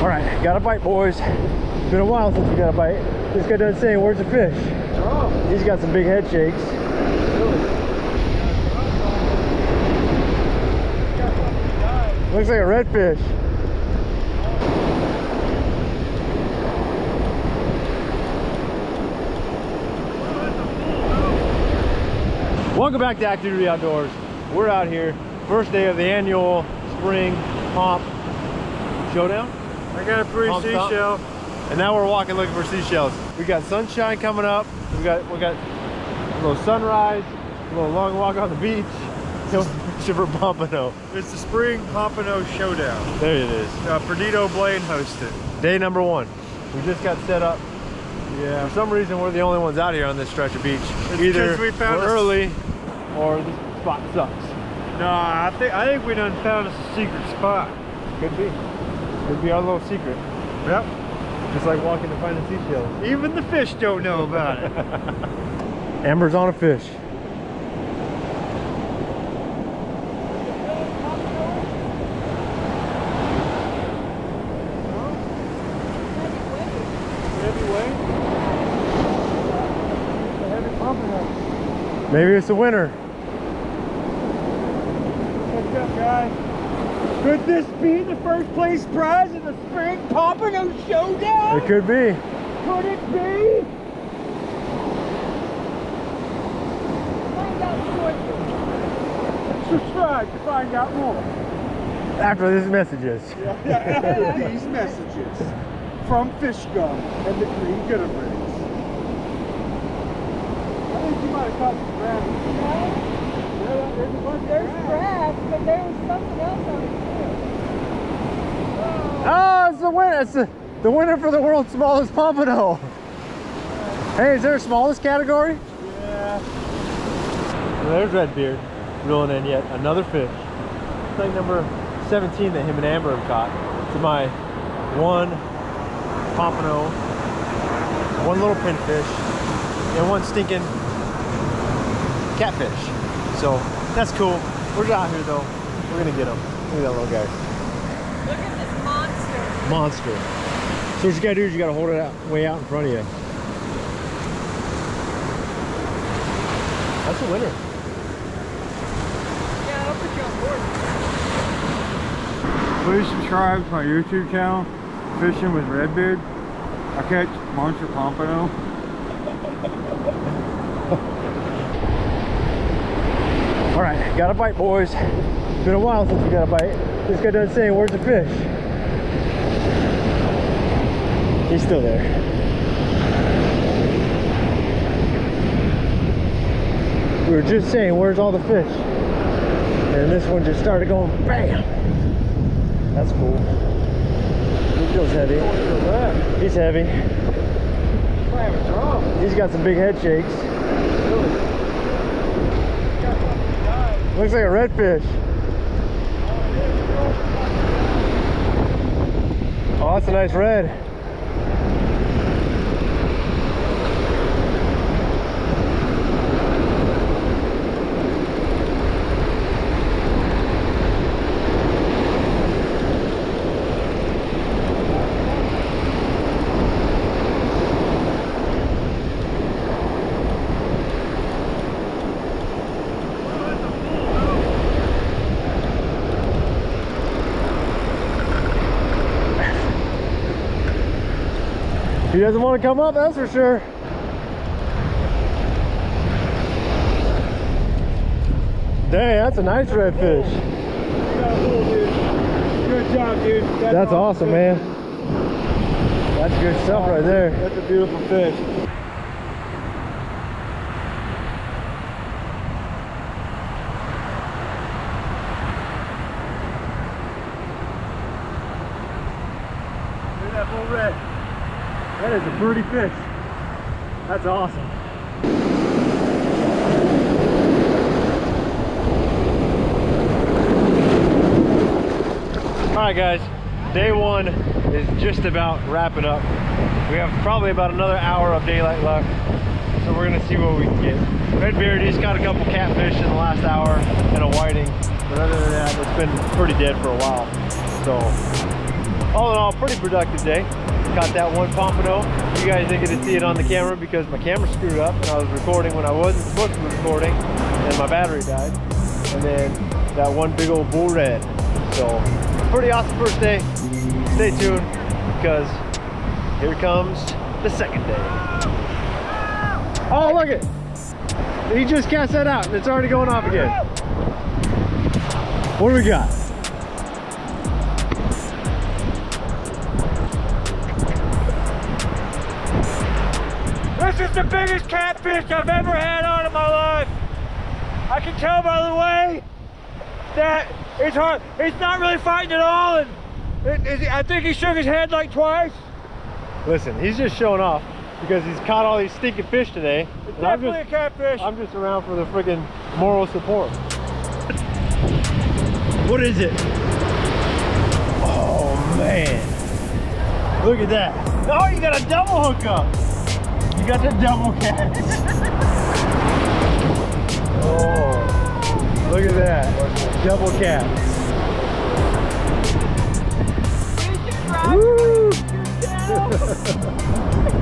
All right, got a bite, boys. It's been a while since we got a bite. This guy doesn't say where's the fish. Oh. He's got some big head shakes. Really? Looks like a redfish. Welcome back to Active Duty Outdoors. We're out here, first day of the annual Spring Pomp Showdown. I got a free seashell. And now we're walking looking for seashells. We got sunshine coming up. We got a little sunrise, a little long walk on the beach. For Pompano. It's the Spring Pompano Showdown. There it is. Perdido Blane hosted. Day number one. We just got set up. Yeah. For some reason, we're the only ones out here on this stretch of beach. It's either we found early or this spot sucks. No, I think we done found us a secret spot. Could be. Could be our little secret. Yep. Just like walking to find a seashell. Even the fish don't know about it. Amber's on a fish. Maybe it's a winner. What's up, guys? Could this be the first place prize in the Spring Pompano Showdown? It could be. Could it be? Find out more. Subscribe to find out more. After these messages. Yeah, after these messages from FishGum and the Green Gutterbirds. You might have caught some crabs. Yeah. There's crabs, but there was something else on it too. Oh, it's the winner. It's the winner for the world's smallest pompano. Hey, is there a smallest category? Yeah. Well, there's Redbeard reeling in yet another fish. It's like number 17 that him and Amber have caught. To my one pompano, one little pinfish, and one stinking catfish. So that's cool. We're out here though. We're gonna get them. Look at that little guy. Look at this monster. So what you gotta do is you gotta hold it out, way out in front of you. That's a winner. Yeah, I'll put you on board. Please subscribe to my YouTube channel, Fishing with Redbeard. I catch monster pompano. All right, got a bite, boys. It's been a while since we got a bite. This guy doesn't say where's the fish. He's still there. We were just saying where's all the fish, and this one just started going bam. That's cool. He feels heavy. He's heavy. He's got some big head shakes. Looks like a redfish. Oh, that's a nice red. He doesn't want to come up, that's for sure. Dang, that's a nice redfish. Good job, dude. That's awesome, man. That's good stuff right there. That's a beautiful fish. Look at that little red. That is a pretty fish. That's awesome. All right, guys, day one is just about wrapping up. We have probably about another hour of daylight left, so we're gonna see what we can get. Redbeard, he's got a couple catfish in the last hour and a whiting, but other than that, it's been pretty dead for a while. So all in all, pretty productive day. Caught that one pompano. You guys didn't get to see it on the camera because my camera screwed up and I was recording when I wasn't supposed to be recording and my battery died. And then that one big old bull red. So pretty awesome first day. Stay tuned because here comes the second day. Oh, look it. He just cast that out and it's already going off again. What do we got? This is the biggest catfish I've ever had on in my life. I can tell by the way that it's hard. It's not really fighting at all. And I think he shook his head like twice. Listen, he's just showing off because he's caught all these stinking fish today. It's definitely a catfish. I'm just around for the freaking moral support. What is it? Oh man, look at that. Oh, you got a double hookup. You got the double catch. Oh, look at that. Double catch. Woo!